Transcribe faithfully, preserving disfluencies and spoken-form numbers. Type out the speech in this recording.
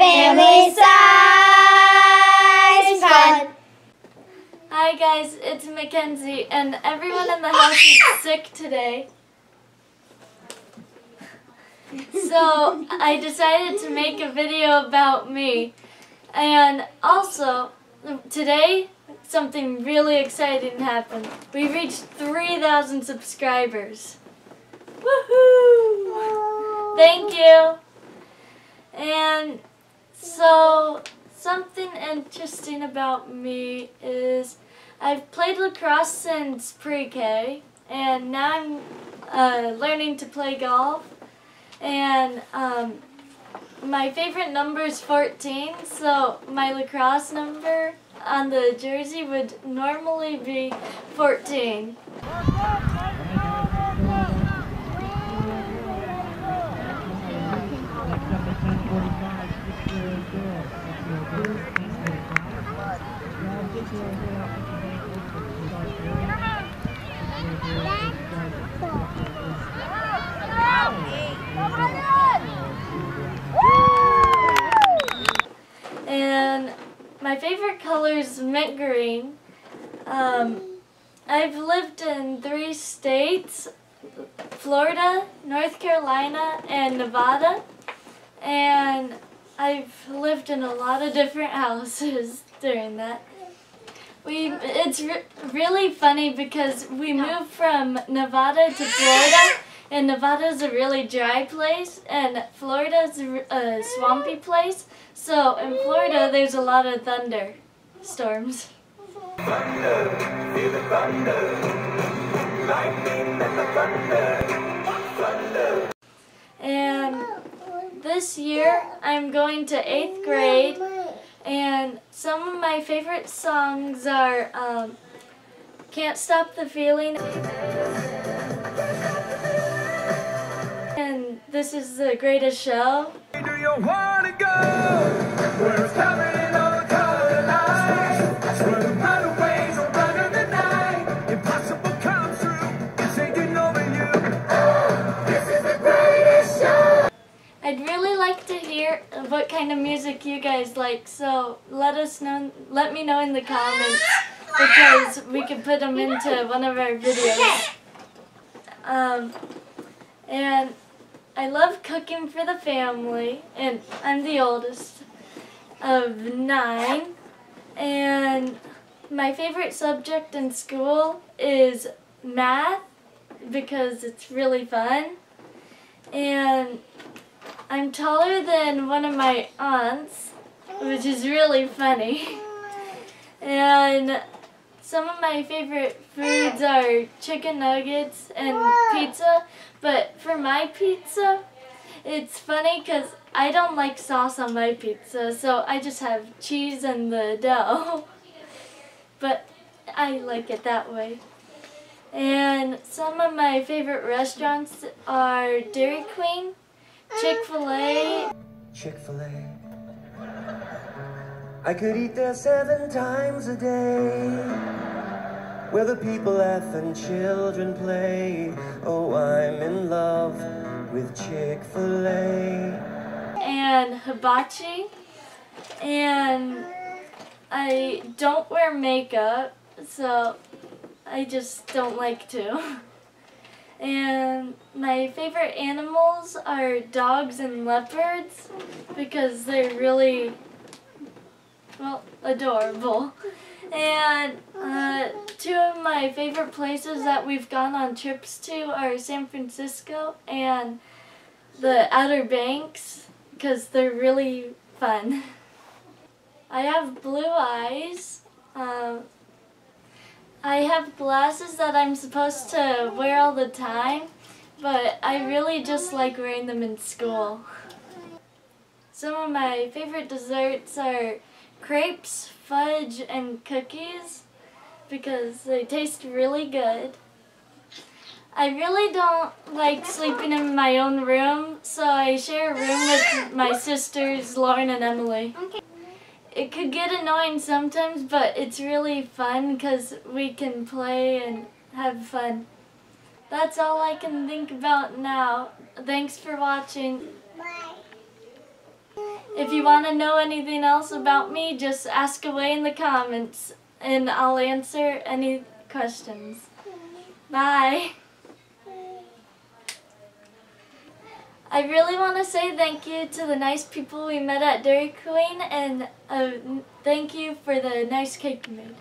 Family Size Fun. Hi guys, it's Mackenzie, and everyone in the house is sick today. So I decided to make a video about me. And also, today, something really exciting happened. We reached three thousand subscribers. Woohoo! Thank you. And so, something interesting about me is I've played lacrosse since pre-K, and now I'm uh, learning to play golf. And um, my favorite number is fourteen, so my lacrosse number on the jersey would normally be fourteen. And my favorite color is mint green. Um, I've lived in three states, Florida, North Carolina, and Nevada. And I've lived in a lot of different houses during that. We, it's re really funny because we moved from Nevada to Florida, and Nevada's a really dry place, and Florida's a swampy place. So in Florida, there's a lot of thunder storms. Thunder, feel the thunder, lightning and the thunder, thunder. And this year, I'm going to eighth grade. And some of my favorite songs are um, Can't Stop the Feeling, and This Is the Greatest Show. Do you want to go? Where it's happening all the color lights, where the motorways are running the night, impossible comes through, it's taking over you. Oh, this is the greatest show. I'd really like to hear what kind of music you guys like, so let us know, let me know in the comments, because we can put them into one of our videos. Um, and I love cooking for the family, and I'm the oldest of nine, and my favorite subject in school is math, because it's really fun, and I'm taller than one of my aunts, which is really funny. And some of my favorite foods are chicken nuggets and pizza. But for my pizza, it's funny because I don't like sauce on my pizza, so I just have cheese and the dough. But I like it that way. And some of my favorite restaurants are Dairy Queen, Chick-fil-A. Chick-fil-A. I could eat there seven times a day, where the people laugh and children play. Oh, I'm in love with Chick-fil-A. And hibachi. And I don't wear makeup, so I just don't like to. And my favorite animals are dogs and leopards, because they're really, well, adorable. And uh, two of my favorite places that we've gone on trips to are San Francisco and the Outer Banks, because they're really fun. I have blue eyes. Um, I have glasses that I'm supposed to wear all the time, but I really just like wearing them in school. Some of my favorite desserts are crepes, fudge, and cookies, because they taste really good. I really don't like sleeping in my own room, so I share a room with my sisters, Lauren and Emily. Okay. It could get annoying sometimes, but it's really fun because we can play and have fun. That's all I can think about now. Thanks for watching. Bye. If you want to know anything else about me, just ask away in the comments and I'll answer any questions. Bye! I really want to say thank you to the nice people we met at Dairy Queen, and uh, thank you for the nice cake you made.